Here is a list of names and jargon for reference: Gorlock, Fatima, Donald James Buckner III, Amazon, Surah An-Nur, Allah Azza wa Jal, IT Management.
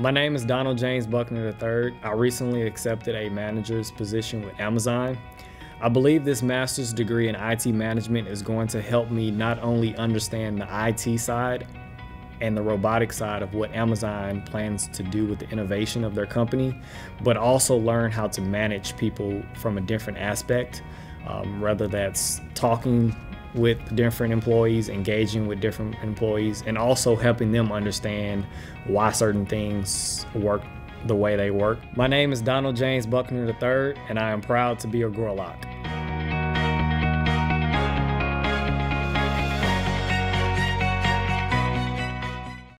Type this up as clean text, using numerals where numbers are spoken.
My name is Donald James Buckner III. I recently accepted a manager's position with Amazon. I believe this master's degree in IT management is going to help me not only understand the IT side and the robotic side of what Amazon plans to do with the innovation of their company, but also learn how to manage people from a different aspect, whether that's talking with different employees, engaging with different employees, and also helping them understand why certain things work the way they work. My name is Donald James Buckner III, and I am proud to be a Gorlock.